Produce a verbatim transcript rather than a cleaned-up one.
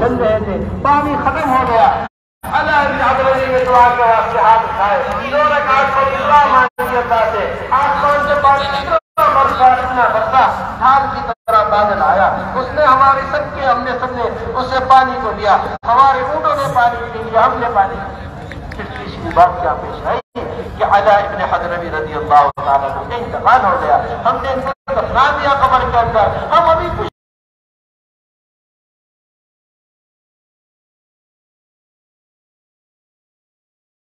चल रहे थे, पानी खत्म हो गया। अल्लाह की हजरत में दुआ के आपके हाथ उठाए, दो रकात पर दुआ मांगी अल्लाह से। आसमान से पानी इतना बरसा इतना बरसा, ढाल की तरह बादल आया, उसने हमारे सबके हमने सबने उससे पानी को लिया, हमारे ऊँटों ने पानी नहीं लिया, हमने पानी। इसकी बात क्या पेश आई कि अला इब्न हजरबी रज़ी अल्लाह तआला अन्हु इंतकाल हो गया, हमने इनको दफना दिया कब्र के अंदर। हम अभी कुछ